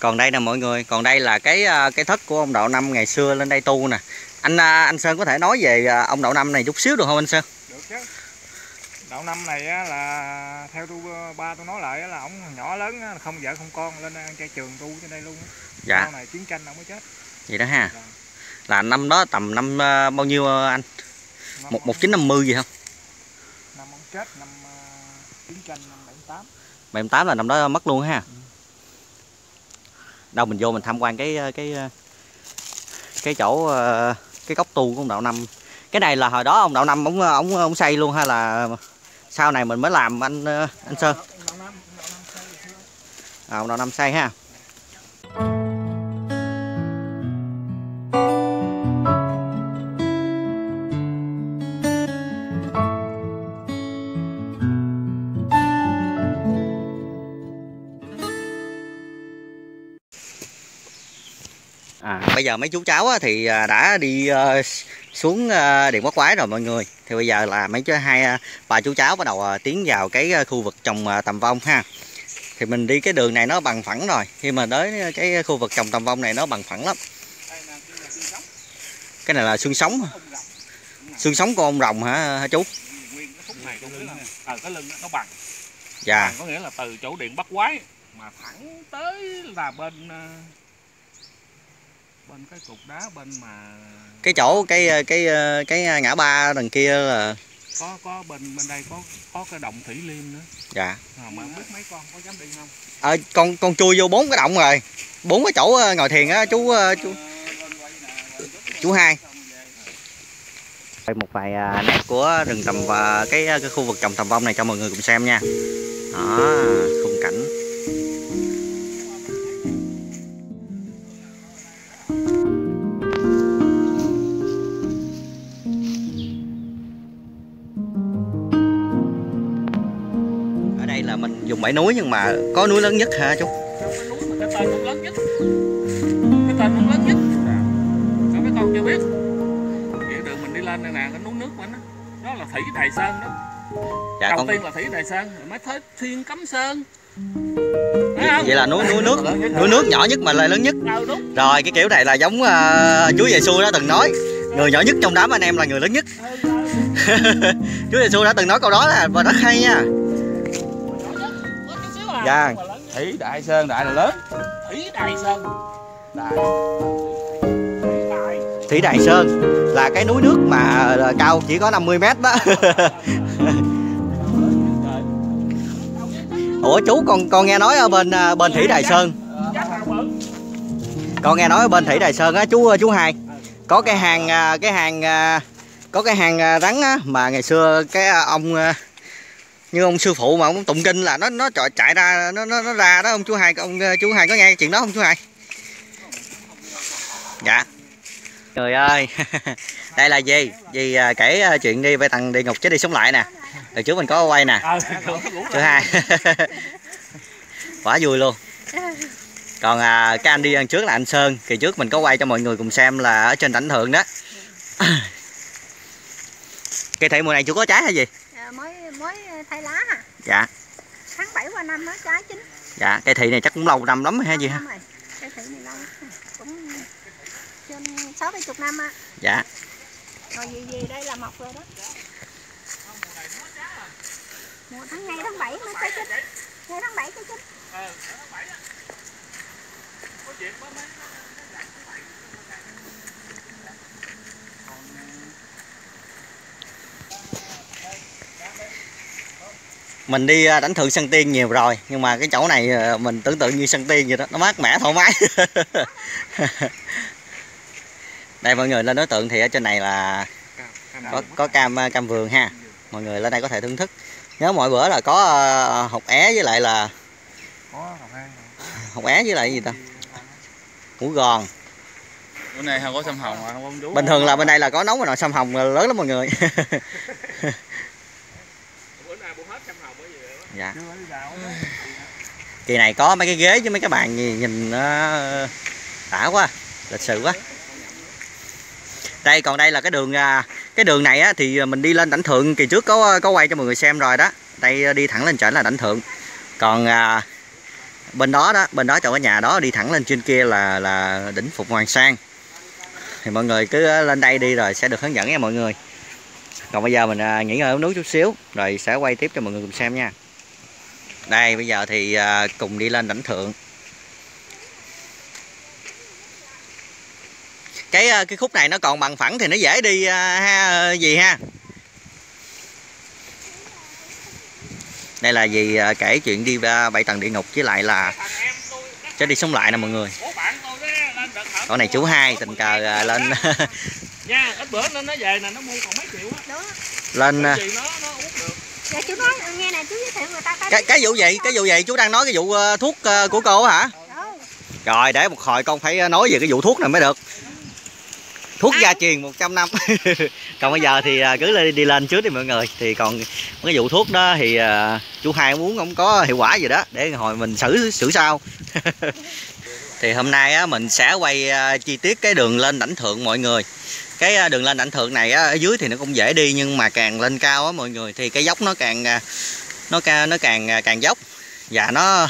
Còn đây nè mọi người, còn đây là cái thất của ông Đạo Năm ngày xưa lên đây tu nè. Anh Sơn có thể nói về ông Đạo Năm này chút xíu được không anh Sơn? Được chứ. Đạo Năm này là theo tôi nói lại là ổng nhỏ lớn không vợ không con lên trai trường tu trên đây luôn. Dạ. Sau này chiến tranh ổng mới chết. Vậy đó ha. Dạ. Là năm đó tầm năm bao nhiêu anh? 1950 gì không? Năm ổng chết năm chiến tranh năm 78. 78 là năm đó mất luôn ha. Ừ. Đâu mình vô mình tham quan cái chỗ cái góc tu của ông Đạo Năm. Cái này là hồi đó ông Đạo Năm ông xây luôn hay là sau này mình mới làm anh Sơn? À, ông Đạo Năm xây ha. Bây giờ mấy chú cháu thì đã đi xuống điện Bát Quái rồi mọi người. Thì bây giờ là hai bà chú cháu bắt đầu tiến vào cái khu vực trồng tầm vong ha. Thì mình đi cái đường này nó bằng phẳng rồi. Khi mà tới cái khu vực trồng tầm vong này nó bằng phẳng lắm. Cái này là xương sống. Xương sống của ông rồng hả chú? Cái lưng nó bằng. Dạ. Có nghĩa là từ chỗ điện Bát Quái mà thẳng tới là bên cái cục đá bên mà cái chỗ cái ngã ba đằng kia là có bên đây có cái động Thủy Liêm nữa. Dạ. Mà biết mấy con có dám đi không? Con chui vô 4 cái động rồi. 4 cái chỗ ngồi thiền á chú hai. Một vài nét của rừng tầm và cái khu vực trồng tầm vong này cho mọi người cùng xem nha. Đó, khung cảnh. Dùng bãi núi nhưng mà có núi lớn nhất hả chú? Cái núi mà cái tên cũng lớn nhất. Cái tên cũng lớn nhất. Sao mấy con chưa biết? Cái đường mình đi lên đây nè, cái núi nước của anh đó là Thủy Đài Sơn đó. Dạ, đầu tiên là Thủy Đài Sơn, rồi mới tới Thiên Cấm Sơn. Vậy là núi nước nhỏ nhất mà lại lớn nhất. Đúng. Rồi cái kiểu này là giống chú Giê-xu đã từng nói, người nhỏ nhất trong đám anh em là người lớn nhất. Chú Giê-xu đã từng nói câu đó là và rất hay nha. Dạ. Thủy Đài Sơn, đại là lớn. Thủy Đài Sơn. Thủy Đài Sơn là cái núi nước mà cao chỉ có 50 mét đó. Ủa chú con nghe nói ở bên Thủy Đài Sơn. Con nghe nói ở bên Thủy Đài Sơn á chú hai. Có cái hàng rắn á mà ngày xưa cái ông như ông sư phụ mà ông tụng kinh là nó chạy ra nó ra đó ông chú hai. Ông chú hai có nghe chuyện đó không chú hai? Dạ. Trời ơi. Đây là gì? Gì kể chuyện đi về thằng địa ngục chết đi sống lại nè. Từ trước mình có quay nè. Chú hai. Quá vui luôn. Còn cái anh đi ăn trước là anh Sơn. Kỳ trước mình có quay cho mọi người cùng xem là ở trên đảnh thượng đó. Cây thị mùa này chú có trái hay gì? Mới thay lá hả? Dạ. Tháng 7 qua năm mới trái chín. Dạ, cây thị này chắc cũng lâu năm lắm hay gì ha? Cây thị này lâu cũng trên 60 năm á. Dạ. Rồi gì đây là mọc rồi đó. Mùa tháng ngay tháng 7 mới trái chín. Ngay tháng 7 trái chín. Ừ, tháng 7 á. Có dịp mới mình đi đánh thượng Sân Tiên nhiều rồi nhưng mà cái chỗ này mình tưởng tượng như Sân Tiên vậy đó, nó mát mẻ thoải mái. Đây mọi người lên đối tượng thì ở trên này là có cam vườn ha, mọi người lên đây có thể thưởng thức. Nhớ mỗi bữa là có hột é với lại là hột é với lại gì ta, củ gòn. Bữa nay không có sâm hồng mà không chú. Bình thường là bên đây là có nấu mà nồi sâm hồng lớn lắm mọi người. Dạ. Kỳ này có mấy cái ghế với mấy cái bàn gì nhìn đã quá, lịch sự quá. Đây còn đây là cái đường này á, thì mình đi lên đảnh thượng kỳ trước có quay cho mọi người xem rồi đó. Đây đi thẳng lên trển là đảnh thượng. Còn bên đó chỗ cái nhà đó đi thẳng lên trên kia là đỉnh Phục Hoàng Sang. Thì mọi người cứ lên đây đi rồi sẽ được hướng dẫn nha mọi người. Còn bây giờ mình nghỉ ngơi uống nước chút xíu rồi sẽ quay tiếp cho mọi người cùng xem nha. Đây bây giờ thì cùng đi lên đỉnh thượng. Cái khúc này nó còn bằng phẳng thì nó dễ đi ha gì ha. Đây là gì kể chuyện đi 7 tầng địa ngục với lại là sẽ đi sống lại nè mọi người. Con này chú hai tình cờ lên nha, ít bữa nó về nè nó mua còn mấy triệu á. Lên chú nói nghe nè, chú giới thiệu người ta cái vụ vậy chú đang nói cái vụ thuốc của cô hả? Rồi để một hồi con phải nói về cái vụ thuốc này mới được. Thuốc gia truyền 100 năm. Còn bây giờ thì cứ đi lên trước đi mọi người. Thì còn cái vụ thuốc đó thì chú hai muốn không có hiệu quả gì đó để hồi mình xử sau. Thì hôm nay á, mình sẽ quay chi tiết cái đường lên đảnh thượng mọi người. Cái đường lên đảnh thượng này á, ở dưới thì nó cũng dễ đi nhưng mà càng lên cao á mọi người thì cái dốc nó càng dốc. Và nó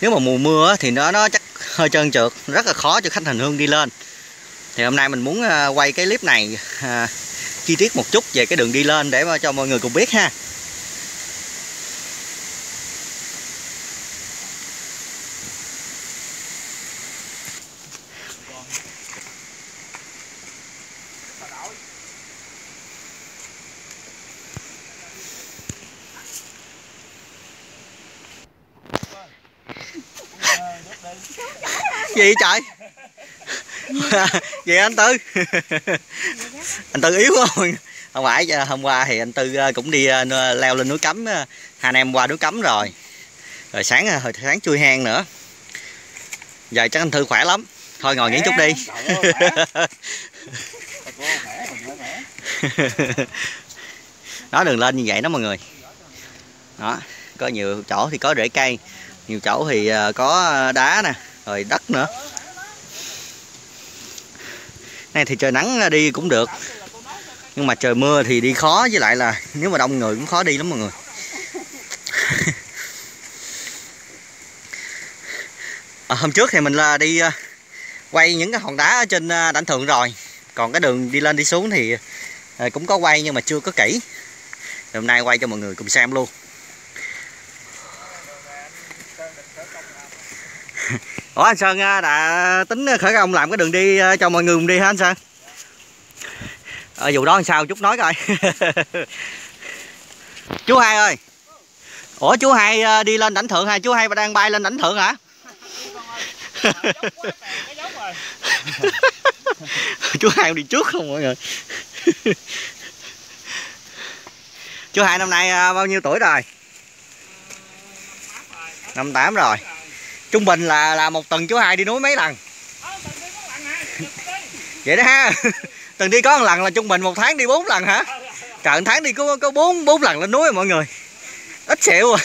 nếu mà mùa mưa á, thì nó chắc hơi trơn trượt, rất là khó cho khách hành hương đi lên. Thì hôm nay mình muốn quay cái clip này chi tiết một chút về cái đường đi lên để cho mọi người cùng biết ha. Gì trời? Vậy anh Tư anh Tư yếu không? Không phải, hôm qua thì anh Tư cũng đi leo lên núi Cấm, anh em qua núi Cấm rồi hồi sáng chui hang nữa. Giờ chắc anh Tư khỏe lắm, thôi ngồi nghỉ chút đi. Đó, đường lên như vậy đó mọi người. Đó, có nhiều chỗ thì có rễ cây, nhiều chỗ thì có đá nè, rồi đất nữa. Này thì trời nắng đi cũng được, nhưng mà trời mưa thì đi khó, với lại là nếu mà đông người cũng khó đi lắm mọi người. Hôm trước thì mình là đi quay những cái hòn đá ở trên đảnh thượng rồi. Còn cái đường đi lên đi xuống thì cũng có quay nhưng mà chưa có kỹ. Hôm nay quay cho mọi người cùng xem luôn. Ủa anh Sơn đã tính khởi công làm cái đường đi cho mọi người cùng đi hả anh Sơn? Ở vụ đó làm sao chút nói coi. Chú Hai ơi. Ủa chú Hai đi lên đảnh thượng hay chú Hai đang bay lên đảnh thượng hả? Chú Hai đi trước không mọi người? Chú Hai năm nay bao nhiêu tuổi rồi? 58 rồi. Trung bình là một tuần chú Hai đi núi mấy lần? Vậy đó ha. Từng đi có một lần là trung bình một tháng đi 4 lần hả? Trời, một tháng đi có 4 lần lên núi rồi mọi người. Ít xẹo rồi.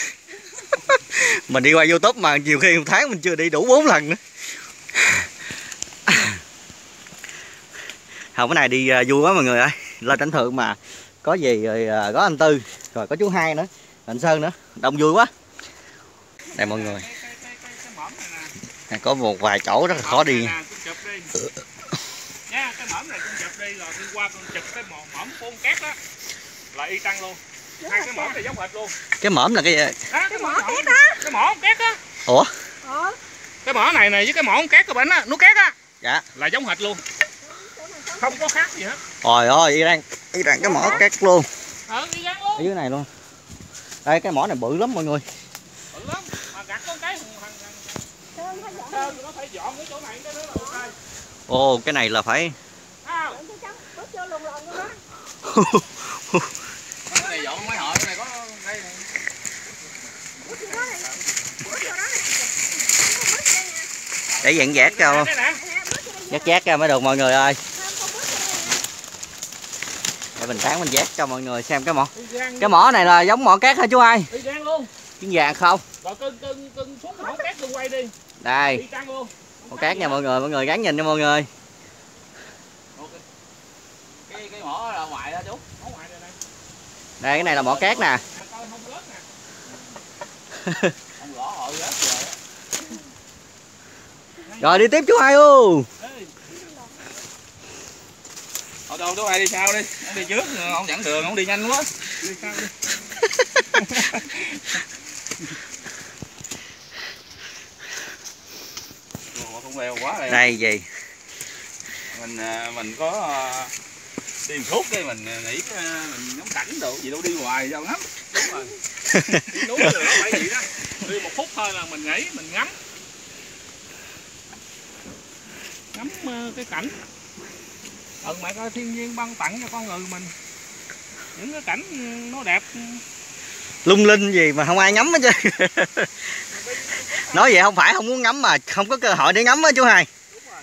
Mình đi qua YouTube mà nhiều khi một tháng mình chưa đi đủ 4 lần nữa. Hôm bữa nay đi vui quá mọi người ơi. Lên đảnh thượng mà có gì rồi có anh Tư, rồi có chú Hai nữa, anh Sơn nữa, đông vui quá. Đây mọi người. Có một vài chỗ rất là khó đi. Nha, cái mỏm này con chụp đi rồi đi qua con chụp cái mỏm phun cát đó là y chang luôn. Hai cái mỏm này giống hệt luôn. Cái mỏm là cái gì? Cái mỏm cát đó. Cái mỏm cát á. Ủa? Cái mỏm này nè với cái mỏm cát của bánh á, núi cát á. Dạ. Là giống hệt luôn. Không có khác gì hết. Trời ơi, y chang cái mỏm cát luôn. Ở dưới này luôn. Đây cái mỏm này bự lắm mọi người. Bự lắm mà gặt con cái. Ồ, cái này là phải. Để dặn dẹt cho dắt ra mới được mọi người ơi. Để mình sáng mình dắt cho mọi người xem cái mỏ. Cái mỏ này là giống mỏ cát hả chú Hai? Trứng vàng không? Đây mỏ cát nha mọi người gắn nhìn nha mọi người. Cái mỏ ở ngoài đó chú. Đây cái này là mỏ cát nè. Rồi đi tiếp chú hai luôn. Đâu chú hai đi sau đi, ông đi trước, ông dẫn đường, ông đi nhanh quá. Đi sau đi. Con leo quá đây. Đây gì? Mình có đi một thuốc cái mình nghĩ mình ngắm cảnh đồ gì đâu đi hoài đâu lắm. Đúng rồi. Đúng rồi, nó phải vậy đó. Đi một phút thôi là mình nghĩ mình ngắm cái cảnh. Mẹ coi thiên nhiên ban tặng cho con người mình những cái cảnh nó đẹp lung linh gì mà không ai ngắm hết chứ. Nói vậy không phải không muốn ngắm mà không có cơ hội để ngắm á chú hai. Đúng rồi.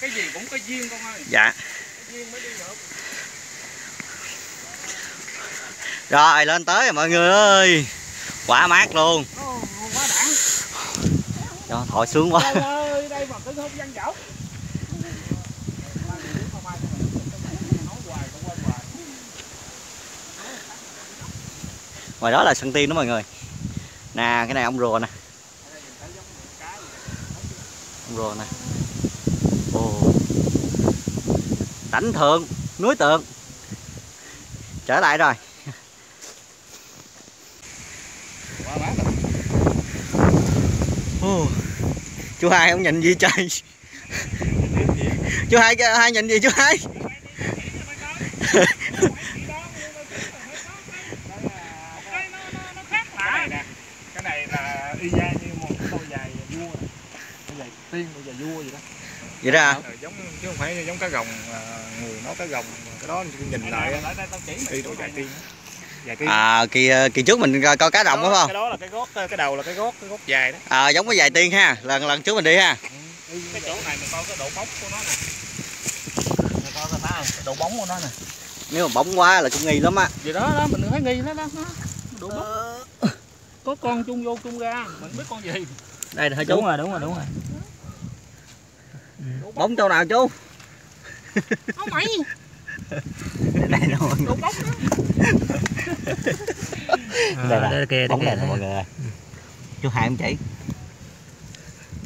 Cái gì cũng có duyên con ơi. Dạ. Cái duyên mới đi được. Rồi lên tới rồi mọi người ơi. Quá mát luôn. Ồ, quá đã. Trời thổi sướng quá. Trời ơi, đây mà cứ không văn dẫu. Ngoài đó là sân tiên đó mọi người. Nè, cái này ông rùa nè. Ông rùa nè. Ồ. Cảnh Thượng, núi Tượng. Trở lại rồi. Chú hai không nhìn gì trời. Chú hai nhìn gì chú hai? Đi ra như một đôi giày vua, đôi giày tiên, đôi giày vua gì đó. Vậy ra à? Giống chứ không phải giống cá rồng, người nói cá rồng cái đó nhìn lại đi đôi giày tiên. À kỳ trước mình coi cá rồng đó, phải không? Cái đó là cái gót, cái đầu là cái gót dài đó. À giống cái giày tiên ha, lần trước mình đi ha. Ừ, cái chỗ này mình coi cái độ bóng của nó nè. Mình coi cái ta độ bóng của nó nè. Nếu mà bóng quá là cũng nghi lắm á. Vậy đó đó, mình thấy nghi lắm đó. Độ bóng. Có con chung vô chung ra, mình biết con gì. Đây là hơi chú. Đúng rồi. Bóng chỗ nào chú? Không mày. Đây đâu. Bóng đó. Đây kìa, bóng này mọi người ơi. Chú Hai không chỉ.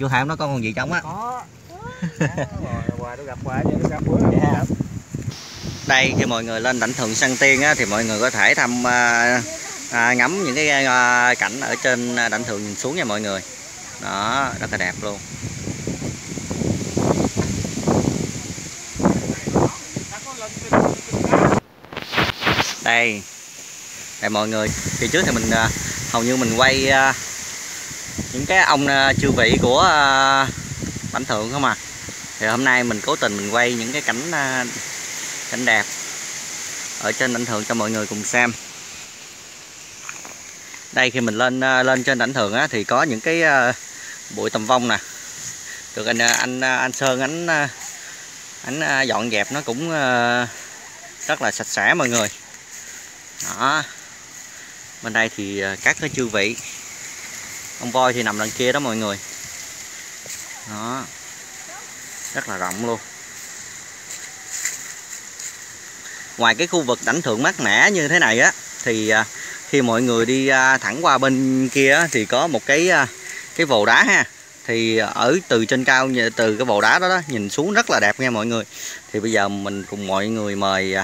Chú Hai không nói con gì trong á. Có. Hoài tôi gặp hoài chứ gặp bữa nào. Đây khi mọi người lên đảnh Thượng Săn Tiên á thì mọi người có thể thăm ngắm những cái cảnh ở trên đảnh Thượng nhìn xuống nha mọi người. Đó, rất là đẹp luôn. Đây mọi người, kỳ trước thì mình hầu như mình quay những cái ông chư vị của đảnh Thượng không à. Thì hôm nay mình cố tình mình quay những cái cảnh đẹp ở trên đảnh Thượng cho mọi người cùng xem. Đây khi mình lên trên đảnh Thượng á, thì có những cái bụi tầm vong nè, được anh Sơn anh dọn dẹp nó cũng rất là sạch sẽ mọi người. Đó, bên đây thì các cái chư vị, ông voi thì nằm đằng kia đó mọi người. Đó, rất là rộng luôn. Ngoài cái khu vực đảnh Thượng mát mẻ như thế này á thì khi mọi người đi thẳng qua bên kia thì có một cái vồ đá ha. Thì ở từ trên cao, từ cái vồ đá đó, đó nhìn xuống rất là đẹp nha mọi người. Thì bây giờ mình cùng mọi người mời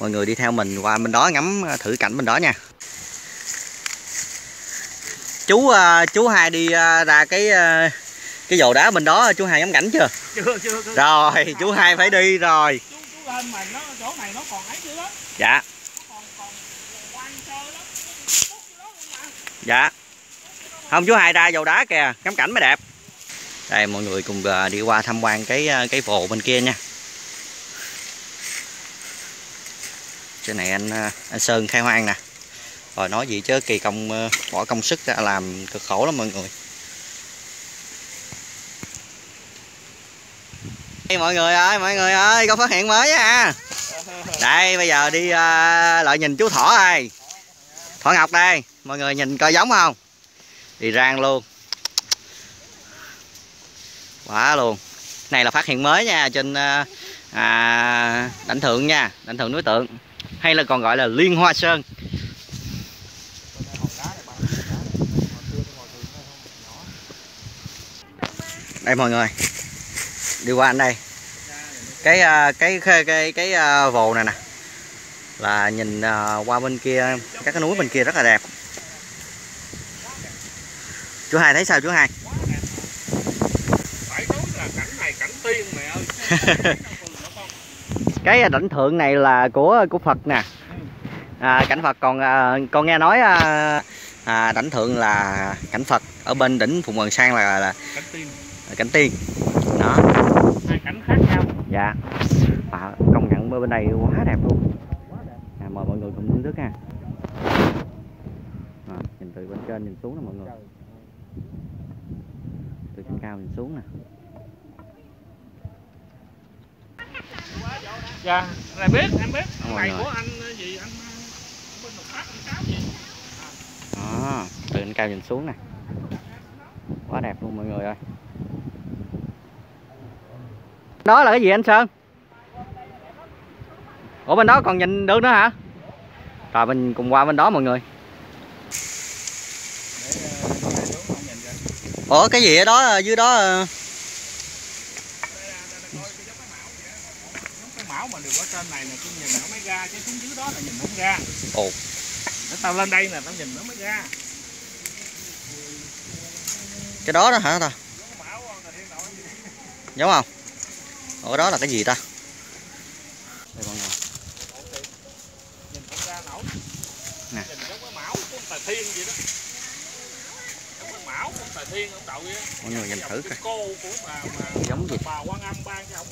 mọi người đi theo mình qua bên đó ngắm thử cảnh bên đó nha. Chú Hai đi ra cái vồ đá bên đó chú Hai ngắm cảnh chưa? Chưa. Rồi, chú Hai phải đi rồi. Chú lên mà nó chỗ này nó còn ấy dữ lắm. Dạ. Dạ. Không chú Hai ra vồ đá kìa, ngắm cảnh mới đẹp. Đây mọi người cùng đi qua tham quan cái vồ bên kia nha. Chỗ này anh Sơn khai hoang nè. Rồi nói gì chứ kỳ công bỏ công sức ra làm cực khổ lắm mọi người. Đây mọi người ơi, có phát hiện mới ha. Đây bây giờ đi lại nhìn chú thỏ đây. Thỏ Ngọc đây. Mọi người nhìn coi giống không? Đi rang luôn. Quá luôn. Này là phát hiện mới nha, trên đảnh Thượng nha, đảnh Thượng núi Tượng. Hay là còn gọi là Liên Hoa Sơn. Đây mọi người, đi qua anh đây. Cái vồ này nè, là nhìn qua bên kia, các cái núi bên kia rất là đẹp. Chú Hai thấy sao chú Hai? Phải nói là cảnh này cảnh tiên mày ơi. Cái đỉnh thượng này là của Phật nè. Cảnh Phật, còn con nghe nói đảnh thượng là cảnh Phật, ở bên đỉnh Phục Hoàng Sang là cảnh tiên. Cảnh tiên. Đó. Hai cảnh khác nhau. Dạ. À, công nhận bên này quá đẹp luôn. À, mời mọi người cùng thưởng thức ha. À, nhìn từ bên trên nhìn xuống nè mọi người. Từ trên cao nhìn xuống nè. Dạ, này biết, em biết. Ông này của anh gì anh bên Đồng Tháp anh Cáo gì. À, từ trên cao nhìn xuống nè. Quá đẹp luôn mọi người ơi. Đó là cái gì anh Sơn? Ủa bên đó còn nhìn được nữa hả? Rồi mình cùng qua bên đó mọi người. Ủa cái gì ở đó dưới đó? Mà được ở trên này là tôi nhìn nó mới ra, chứ xuống dưới đó là nhìn không ra. Ồ. Để tao lên đây là tao nhìn nó mới ra. Cái đó đó hả ta? Giống không? Ủa đó là cái gì ta? Đây mọi người. Nhìn không ra nổi. Nè. Nhìn giống cái mão của ông Tài Thiên vậy đó. Giống cái mão của ông Tài Thiên ông Đậu vậy đó. Mọi người nhìn thử coi. Cô của bà giống gì? Bà Quan Âm ban cho ông.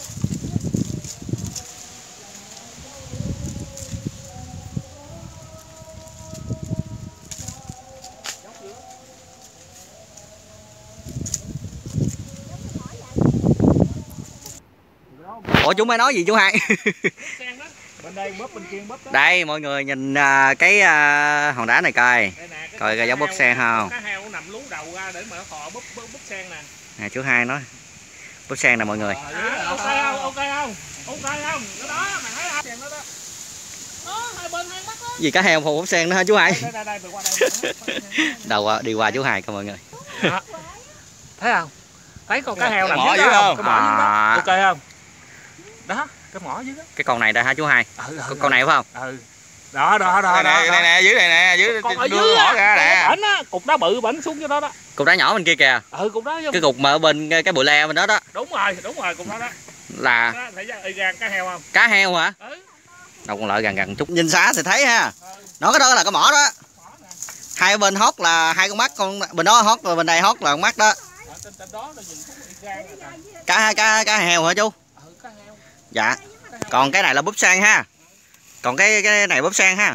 Ủa chúng mày nói gì chú Hai? Đây mọi người nhìn cái hòn đá này coi. Nè, coi cái dấu búp sen không? Cá heo nằm lú đầu ra để mở khò búp sen nè. Nè chú Hai nói. Búp sen nè mọi người. À, ok không? Ok không? Ok không? Nó đó, mày thấy không? Sen đó đó. Đó, hai bên hai mắt đó. Gì cá heo phụ búp sen nữa hả chú Hai? Đây đây từ qua đây. Đầu đi qua chú Hai coi mọi người. Đó. Thấy không? Thấy con cá heo nằm dưới đó không? Cái mỏ dưới đó. Ok không? Đó cái mỏ dưới đó, cái con này đây hả chú Hai? Con này phải không? Ừ đó đó đó này nè, dưới này nè, dưới con ở dưới mỏ ra nè, bển á, cục đá bự bển xuống dưới đó đó, cục đá nhỏ bên kia kìa. Ừ cục đá cái cục mà ở bên cái bụi le bên đó đó. Đúng rồi cục đó đó là gần cá heo không? Cá heo hả? Ừ. Đâu con lợi gần gần chút nhìn xa thì thấy ha. Nó cái đó là cái mỏ đó, hai bên hót là hai con mắt, con bên đó hót rồi bên đây hót là con mắt đó. Cá heo hả chú? Dạ. Còn cái này là búp sen ha. Còn cái này búp sen ha.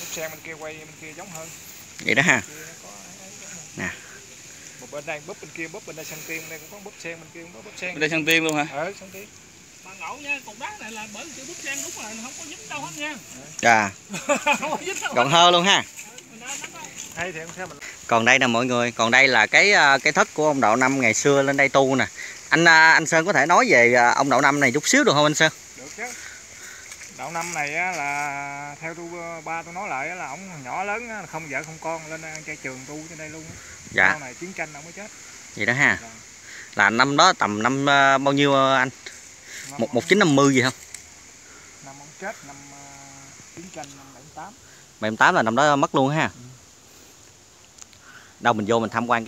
Búp sen bên kia quay bên kia giống hơn. Vậy đó ha. Nè. Một bên đây búp bên kia búp bên đây sang tiên, đây cũng có búp sen bên kia cũng có búp sen. Bên đây sang tiên luôn hả? Ừ, sang tiên. Mà ngẫu nha, cục đá này là bởi chữ búp sen đúng rồi, không có dính đâu hết nha. Dạ. Còn hơ luôn ha. Còn đây nè mọi người, còn đây là cái thất của ông Đạo Năm ngày xưa lên đây tu nè. Anh Sơn có thể nói về ông Đạo Năm này chút xíu được không anh Sơn? Được chứ. Đạo Năm này là theo tôi ba tôi nói lại là ổng nhỏ lớn không vợ không con lên ăn chay trường tu trên đây luôn. Dạ. Sau này chiến tranh ổng mới chết. Vậy đó ha. Dạ. Là năm đó tầm năm bao nhiêu anh? 1950 gì không? Năm ổng chết năm chiến tranh năm 78. 78 là năm đó mất luôn ha. Ừ. Đâu mình vô mình tham quan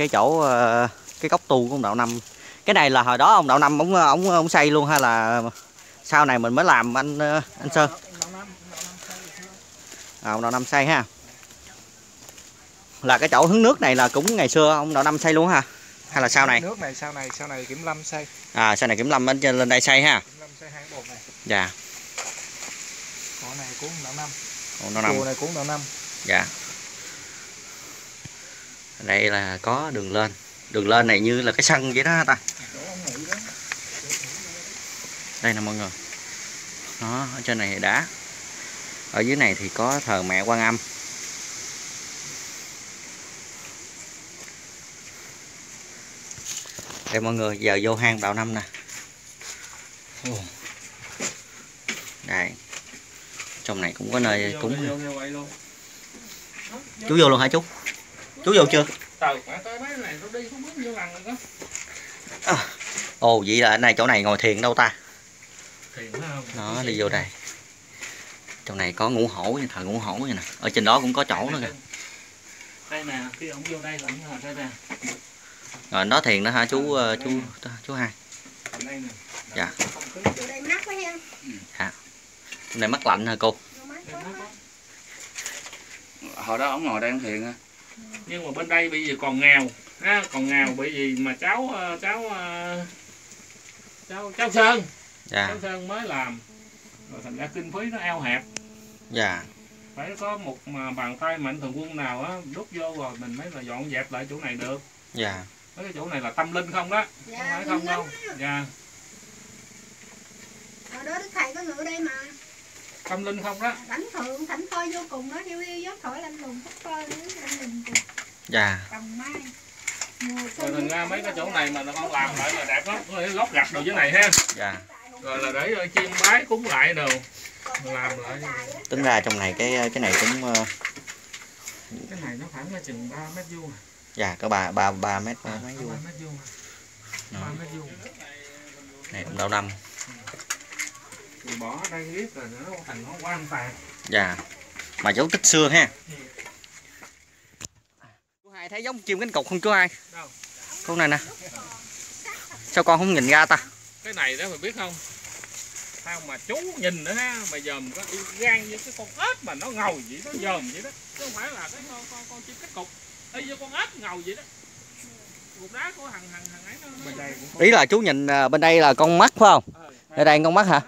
cái chỗ cái góc tu của ông Đạo Năm. Cái này là hồi đó ông Đạo Năm ổng xây luôn hay là sau này mình mới làm anh Sơn? À, ông Đạo Năm xây ha. Là cái chỗ hướng nước này là cũng ngày xưa ông Đạo Năm xây luôn ha. Hay là sau này? Nước này sau này Kiểm Lâm xây. À sau này Kiểm Lâm lên đây xây ha. Kiểm Lâm xây hai cái bồn này. Dạ. Chỗ này cũng Đạo Năm. Chỗ này cũng Đạo Năm. Dạ. Đây là có đường lên. Đường lên này như là cái sân vậy đó ta. Đây nè mọi người. Đó, ở trên này thì đá. Ở dưới này thì có thờ mẹ Quan Âm. Đây mọi người, giờ vô hang Đạo Năm nè. Đây. Trong này cũng có nơi cúng. Chú vô luôn hả chú? Chú vô chưa? Trời, tới mấy này tôi đi không biết nhiêu lần rồi đó. Ồ, vậy là ở này chỗ này ngồi thiền đâu ta? Thiền không? Nó đi vô đây. Trong này có ngũ hổ như thờ ngũ hổ vậy nè. Ở trên đó cũng có chỗ nữa kìa. Đây nè, khi ổng vô đây là ổng ngồi đây nè. Rồi nó thiền đó hả chú Hai? Đây nè. Dạ. Chỗ đây mát quá ha. Dạ. Trong này mát lạnh hả cô? Hồi đó ổng ngồi đây ổng thiền ha. Nhưng mà bên đây bây giờ còn nghèo ha, còn nghèo bởi vì mà cháu Sơn, dạ. Cháu Sơn mới làm rồi thành ra kinh phí nó eo hẹp, dạ. Phải có một bàn tay mạnh thường quân nào á đút vô rồi mình mới là dọn dẹp lại chỗ này được, dạ. Mấy cái chỗ này là tâm linh không đó, dạ, không phải không đâu, dạ. Ở đó đức thầy có người ở đây mà. Tâm linh không đó. Thánh thượng, thánh coi vô cùng đó, điêu đi gió thổi lanh lùng, thất coi nữa, lanh lùng cùng. Dạ. Tầm mai. Rồi thành ra mấy cái chỗ này mà con làm lại là đẹp lắm, lót gạch đồ dưới này ha. Dạ. Rồi là để chiêm bái cúng lại đồ, làm lại. Tính ra trong này cái này cũng. Cái này nó khoảng chừng 3 mét vuông. Dạ, có 3 mét vuông. 3 mét vuông. 3 mét vuông. Này cũng Đạo Năm. Thì bỏ đây riết rồi nó thành nó quan tàn. Dạ. Mà dấu tích xưa ha. Chú Hai thấy giống chim cánh cụt không chú Hai? Đâu? Con này nè. Sao con không nhìn ra ta? Cái này đó mày biết không? Sao mà chú nhìn nữa ha, mà dòm có gan với cái con ếch mà nó ngầu vậy, nó dòm vậy đó. Chứ không phải là cái con chim cánh cụt. Y như con ếch ngầu vậy đó. Cục đá của thằng ấy nó... Ý là chú nhìn bên đây là con mắt phải không? Đây đây con mắt hả?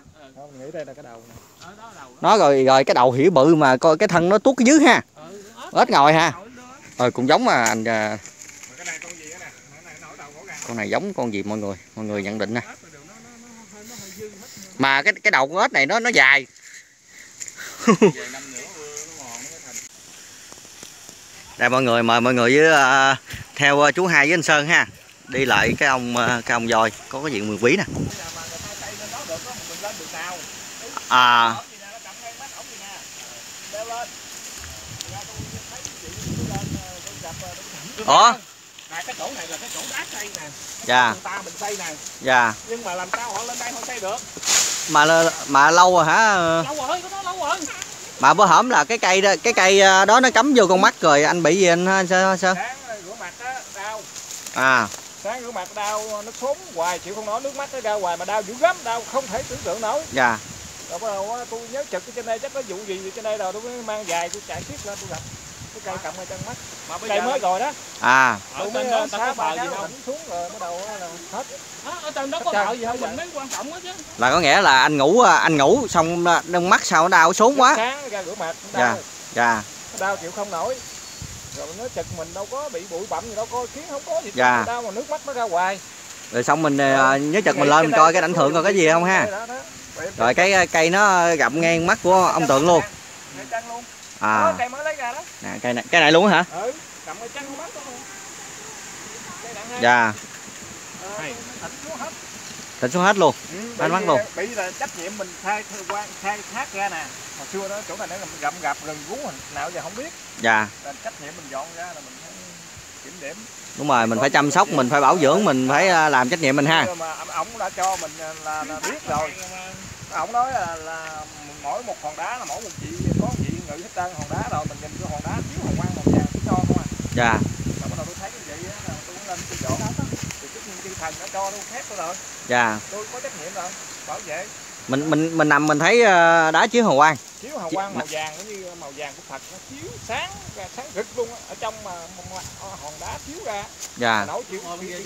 Nghĩ đây là cái đầu này. Nó rồi cái đầu hỉ bự mà coi cái thân nó tuốt cái dưới ha. Ếch ngồi ha. Rồi cũng giống mà anh. Con này giống con gì mọi người nhận định nè. Mà cái đầu con ếch này nó dài. Đây mọi người, mời mọi người với theo chú Hai với anh Sơn ha. Đi lại cái ông voi có cái diện mười quý nè. À. Ủa? Cái chỗ này là cái chỗ đá xây nè. Dạ. Ta mình xây nè. Dạ. Nhưng mà làm sao họ lên đây họ xây được? Mà lâu rồi hả? Lâu rồi, có đó lâu rồi. Mà bữa hổm là cái cây đó nó cắm vô con mắt rồi, anh bị gì anh sao? Sáng rửa mặt á đau. À. Sáng rửa mặt đau, nó sốn hoài chịu không nói, nước mắt nó ra hoài mà đau dữ lắm, đau không thể tưởng tượng nổi. Dạ. Rồi bắt đầu tôi nhớ chật cái trên đây chắc có vụ gì trên đây rồi tôi mới mang dài tôi chạy tiếp lên tôi gặp cái cây cầm ở chân mắt mà bây cây giờ mới rồi đó à ở trên đó ta có bờ gì đâu xuống rồi bắt đầu là hết ở trên đó có bờ gì thôi mình mới quan trọng đó chứ là có nghĩa là anh ngủ xong đông mắt sao nó đau xuống quá sáng ra rửa mặt nó đau dạ đau chịu không nổi rồi nó chật mình đâu có bị bụi bặm gì đâu có kiến không có gì dạ đau mà nước mắt nó ra hoài rồi xong mình nhớ chật mình lên mình coi cái ảnh hưởng còn cái gì không ha. Rồi cái cây nó gặm ngang mắt của ông Tượng luôn. À. Cây mới lấy ra đó. Nè cái này luôn hả? Ừ, gặm cái chân mắt luôn. Dạ. Thịnh xuống hết luôn. Anh mắt luôn. Bị là trách nhiệm mình khai thác ra nè. Hồi xưa đó chỗ này nó gặm gặp rừng rú nào giờ không biết. Dạ. Là trách nhiệm mình dọn ra là mình phải kiểm điểm. Đúng rồi, mình phải chăm sóc, mình phải bảo dưỡng, mình phải làm trách nhiệm mình ha. Ông đã cho mình là biết rồi. Ông nói là mỗi một hòn đá là mỗi một chị có chị ngự hết trơn hòn đá rồi mình nhìn cái hòn đá thiếu hòn quang màu vàng cho không à. Dạ. Rồi bắt đầu tôi thấy cái vậy á, tôi cũng lên tôi dọn hết á. Thì cái nhân viên thần đã cho tôi phép tôi rồi. Dạ. Tôi có trách nhiệm rồi, bảo vệ. Mình nằm mình thấy đá chiếu hồng quang. Chiếu hồng quang màu vàng giống như màu vàng của Phật nó chiếu sáng rực luôn đó. Ở trong mà hòn đá chiếu ra. Dạ. Nấu chịu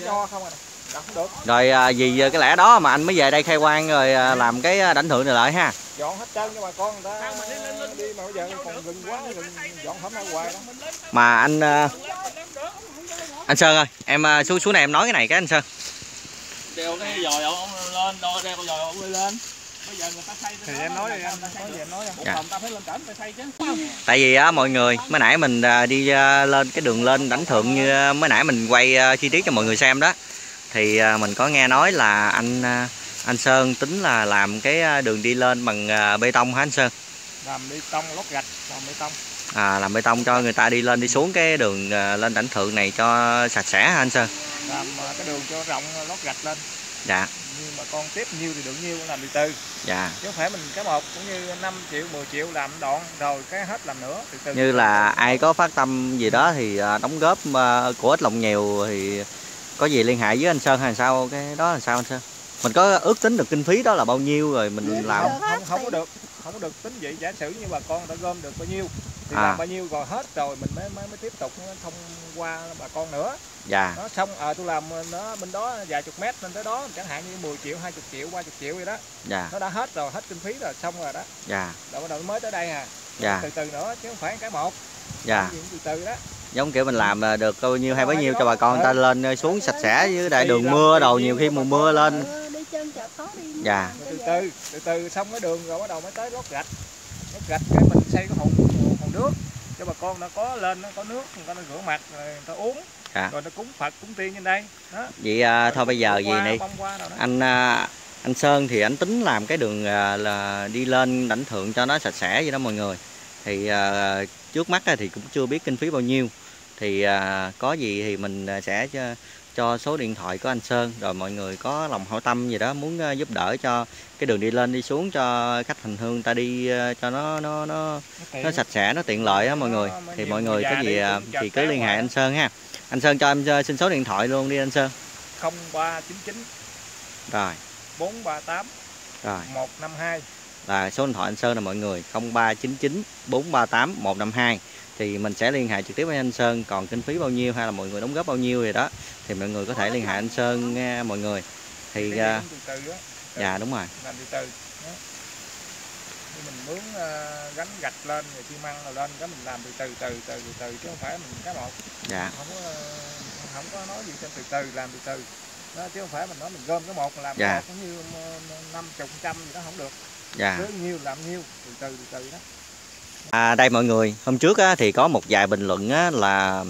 cho không à. Không được. Rồi vì cái lẽ đó mà anh mới về đây khai quang rồi làm cái đảnh thượng này lại ha. Dọn hết trơn cho bà con người ta đi mà bây giờ còn rừng quá rừng dọn hết ra hoài đó. Mà anh Sơn ơi, em xuống này em nói cái này cái anh Sơn. Đeo cái dòi ông lên đo đeo dòi ông đi lên. Bây giờ người ta xây thì em nói đi, em nói đi. Dạ. Ta phải lên cảnh phải xây chứ. Tại vì á mọi người, mới nãy mình đi lên cái đường lên đảnh thượng như mới nãy mình quay chi tiết cho mọi người xem đó. Thì mình có nghe nói là anh Sơn tính là làm cái đường đi lên bằng bê tông hả anh Sơn? Làm bê tông lót gạch, làm bê tông. làm bê tông cho người ta đi lên đi xuống cái đường lên đảnh thượng này cho sạch sẽ hả anh Sơn? Làm cái đường cho rộng, lót gạch lên. Dạ. Nhưng mà con tiếp nhiêu thì được nhiêu làm đi từ. Dạ. Chứ không phải mình cái một cũng như 5 triệu 10 triệu làm đoạn rồi cái hết làm nữa từ từ. Như là ai có phát tâm gì đó thì đóng góp của ít lòng nhiều thì có gì liên hệ với anh Sơn hay sao, cái đó là sao anh Sơn? Mình có ước tính được kinh phí đó là bao nhiêu rồi mình làm không có được tính vậy, giả sử như bà con đã gom được bao nhiêu thì làm bao nhiêu rồi hết rồi mình mới tiếp tục thông qua bà con nữa. Dạ. Nó xong tôi làm nó bên đó vài chục mét lên tới đó chẳng hạn như 10 triệu 20 triệu 30 triệu vậy đó. Dạ. Nó đã hết rồi, hết kinh phí rồi, xong rồi đó. Dạ. Rồi mới tới đây à. Dạ. Từ từ nữa chứ không phải cái một. Dạ. Từ từ đó. Giống kiểu mình làm được bao nhiêu hay bấy nhiêu cho bà con ta lên xuống sạch sẽ với đại đường mưa đồ, nhiều khi mùa mưa lên. Dạ. Từ từ xong cái đường rồi bắt đầu mới tới lót gạch cái mình xây cái hồ nước cho bà con nó có lên, nó có nước, người ta rửa mặt rồi người ta uống. Dạ. Rồi nó cúng Phật cúng tiên trên đây. Đó. Vậy thôi bây giờ gì đi. Anh Sơn thì anh tính làm cái đường là đi lên đảnh thượng cho nó sạch sẽ vậy đó mọi người. Thì trước mắt thì cũng chưa biết kinh phí bao nhiêu. Thì có gì thì mình sẽ cho số điện thoại của anh Sơn, rồi mọi người có lòng hảo tâm gì đó muốn giúp đỡ cho cái đường đi lên đi xuống cho khách hành hương ta đi cho nó sạch sẽ, nó tiện lợi á mọi người. Thì mọi người có gì thì cứ liên hệ anh Sơn ha. Anh Sơn cho em xin số điện thoại luôn đi anh Sơn. 0399 rồi 438 rồi 152 là số điện thoại anh Sơn là mọi người. 0399 438 152 thì mình sẽ liên hệ trực tiếp với anh Sơn, còn kinh phí bao nhiêu hay là mọi người đóng góp bao nhiêu gì đó thì mọi người có thể liên hệ anh Sơn nghe mọi người. Thì dạ đúng rồi. Làm từ từ. Mình muốn gánh gạch lên rồi xi măng rồi lên cái mình làm từ từ chứ không phải mình cái một. Dạ. Không có nói gì trên từ từ, làm từ từ. Đó, chứ không phải mình nói mình gom cái một làm dạ. Một cũng như 50% gì đó không được. Dạ. Cứ nhiều làm nhiều, từ từ đó. Đây mọi người, hôm trước á, thì có một vài bình luận á, là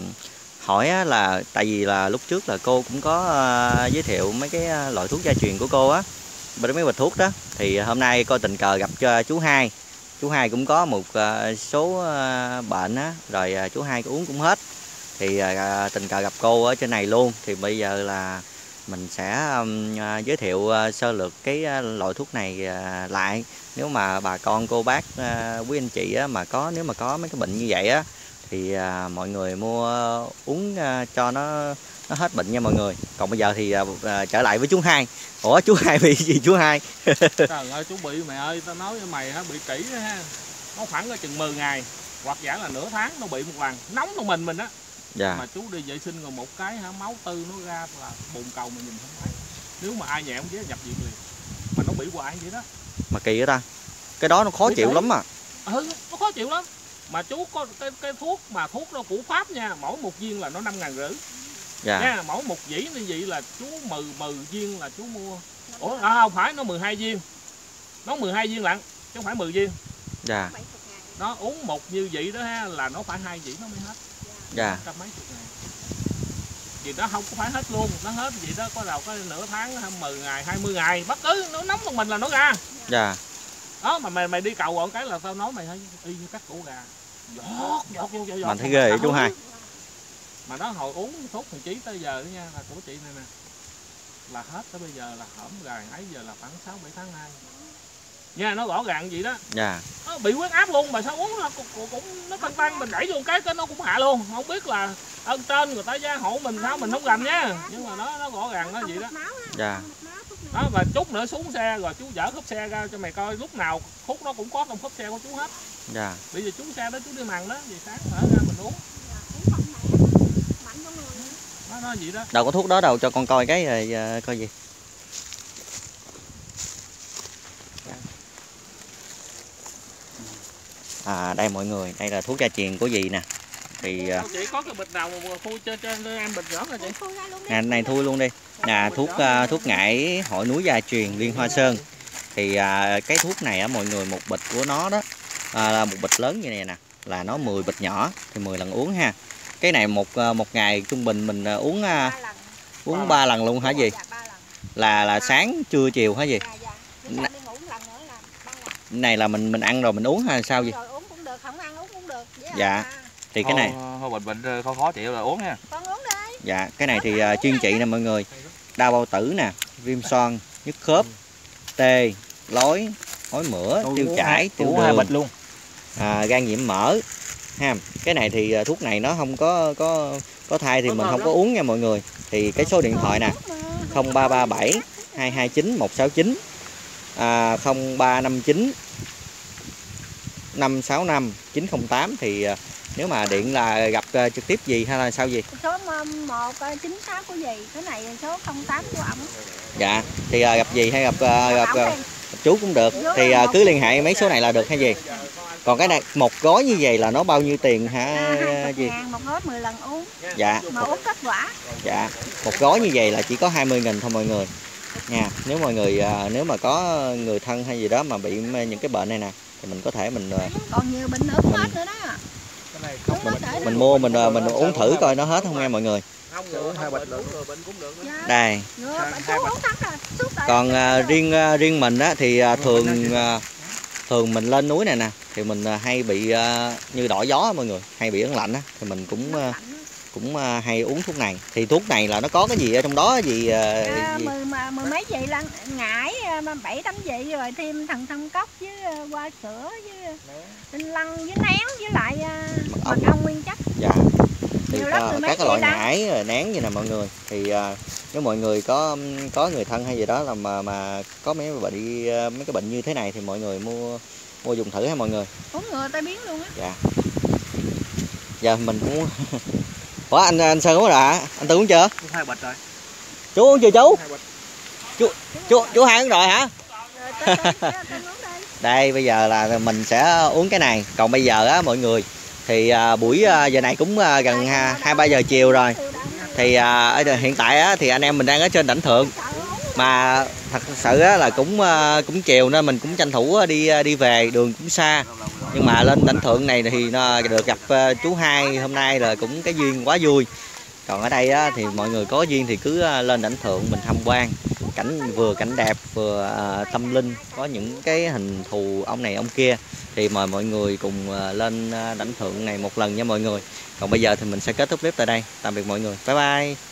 hỏi á, là tại vì là lúc trước là cô cũng có giới thiệu mấy cái loại thuốc gia truyền của cô á, mấy bịch thuốc đó. Thì hôm nay cô tình cờ gặp cho chú hai cũng có một số bệnh á, rồi chú hai uống cũng hết. Thì tình cờ gặp cô ở trên này luôn. Thì bây giờ là mình sẽ giới thiệu sơ lược cái loại thuốc này lại. Nếu mà bà con cô bác quý anh chị mà có, nếu mà có mấy cái bệnh như vậy á thì mọi người mua uống cho nó hết bệnh nha mọi người. Còn bây giờ thì trở lại với chú hai. Ủa chú hai bị gì chú hai? Trời ơi chú bị, mẹ ơi tao nói với mày hả, bị kỹ đó ha. Nó khoảng chừng 10 ngày hoặc giảng là nửa tháng nó bị một lần, nóng tụi mình á. Dạ. Mà chú đi vệ sinh rồi một cái hả, máu tư nó ra là bồn cầu mà nhìn không thấy. Nếu mà ai nhẹ không dễ nhập viện liền. Mà nó bị hoài vậy đó. Mà kỳ vậy ta. Cái đó nó khó chịu lắm à. Ừ, nó khó chịu lắm. Mà chú có cái thuốc mà thuốc nó của Pháp nha, mỗi một viên là nó 5.500. Dạ. Nha, mỗi một dĩ như vậy là chú 10 viên là chú mua. Ủa không phải, nó 12 viên. Nó 12 viên lận, chứ không phải 10 viên. Dạ. Nó uống một như vậy đó ha là nó phải 2 dĩ nó mới hết. Dạ. Trăm mấy chục ngày. Vì nó không có phải hết luôn, nó hết vậy đó có đầu có nửa tháng, 10 ngày, 20 ngày, bất cứ nó nóng một mình là nó ra. Dạ. Đó mà mày đi cầu bọn cái là tao nói mày hơi y như cắt cổ gà. Giọt. Mình thấy ghê vậy chú hai. Mà nó hồi uống thuốc thằng Chí tới giờ đó nha, là của chị này nè. Là hết tới bây giờ là hổm gà ấy giờ là khoảng 6 7 tháng nay. Nha, nó rõ ràng vậy đó. Dạ. Nó bị huyết áp luôn mà sao uống nó cũng nó tăng mình đẩy vô cái nó cũng hạ luôn, không biết là ơn trên người ta gia hộ mình sao mình không làm nha. Nhưng mà nó rõ ràng nó vậy đó. Dạ. Đó và chút nữa xuống xe rồi chú dở khúc xe ra cho mày coi, lúc nào khúc nó cũng có trong khúc xe của chú hết. Dạ. Bây giờ chú xe đó chú đi mặn đó, về sáng mở ra mình uống. Nó vậy đó. Đâu có thuốc đó đâu, cho con coi cái rồi coi gì. Đây mọi người, đây là thuốc gia truyền của dì nè. Thì chị có cái bịch nào mà thui trên em bịch nhỏ rồi chị. Nè này thui luôn đi. Là thuốc Ngải Hội Núi gia truyền Liên Hoa Sơn. Thì cái thuốc này á mọi người, một bịch của nó đó là một bịch lớn như này nè, là nó 10 bịch nhỏ thì 10 lần uống ha. Cái này một ngày trung bình mình uống 3 lần luôn hả dì? Là sáng trưa chiều hả dì? Này là mình ăn rồi mình uống hay sao vậy? Rồi uống cũng được, không ăn uống cũng được. Dạ. Thì cái này hơi bệnh khó chịu là uống nha. Con uống đi. Dạ, cái này thì chuyên trị nè mọi người. Đau bao tử nè, viêm xoang, nhức khớp, tê, lối, ói mửa, tiêu chảy, tiêu đường bịch luôn. Gan nhiễm mỡ. Ha, cái này thì thuốc này nó không có thai thì mình không có uống nha mọi người. Thì cái số điện thoại nè 0337 229 169, 0359 565 908. Thì nếu mà điện là gặp trực tiếp gì hay là sao gì? Số 196 của gì? Cái này số 08 của ổng. Dạ, thì gặp gì hay gặp chú cũng được. Thì cứ liên hệ mấy số này là được hay gì? Còn cái này một gói như vậy là nó bao nhiêu tiền hả? 20.000 một gói 10 lần uống. Dạ. Mà uống kết quả. Dạ. Một gói như vậy là chỉ có 20.000 thôi mọi người. Nha, nếu mọi người nếu mà có người thân hay gì đó mà bị những cái bệnh này nè thì mình có thể mình còn nhiều bệnh nữa hết nữa đó. Cái này không mình mua mình uống thử coi nó hết không nghe mọi người. Không uống hai bịch lượng rồi bệnh cũng được. Đây. Còn riêng mình á thì thường mình lên núi này nè thì mình hay bị như đỏ gió mọi người, hay bị ấn lạnh á thì mình cũng hay uống thuốc này. Thì thuốc này là nó có cái gì ở trong đó gì? Mười mấy vị là ngải 7-8 vị rồi thêm thần thông cốc với hoa sữa với tinh lăng với nén với lại mật ong nguyên chất. Dạ. Thì các loại ngải rồi nén như nè mọi người. Thì nếu mọi người có người thân hay gì đó là mà có mấy cái bệnh như thế này thì mọi người mua dùng thử ha mọi người. Uống ngừa tai biến luôn á. Dạ. Giờ mình cũng ủa anh Sơn uống rồi hả? Anh Tư uống chưa? Hai bịch rồi. Chú uống chưa chú? Chú hai uống rồi hả? Đây bây giờ là mình sẽ uống cái này. Còn bây giờ á mọi người thì buổi giờ này cũng gần 2-3 giờ chiều rồi. Thì hiện tại á, thì anh em mình đang ở trên đỉnh Thượng mà thật sự á, là cũng chiều nên mình cũng tranh thủ đi về, đường cũng xa nhưng mà lên đỉnh Thượng này thì được gặp chú hai hôm nay là cũng cái duyên quá vui. Còn ở đây á, thì mọi người có duyên thì cứ lên đỉnh Thượng mình tham quan cảnh đẹp vừa tâm linh, có những cái hình thù ông này ông kia thì mời mọi người cùng lên đảnh Thượng này một lần nha mọi người. Còn bây giờ thì mình sẽ kết thúc clip tại đây. Tạm biệt mọi người. Bye bye.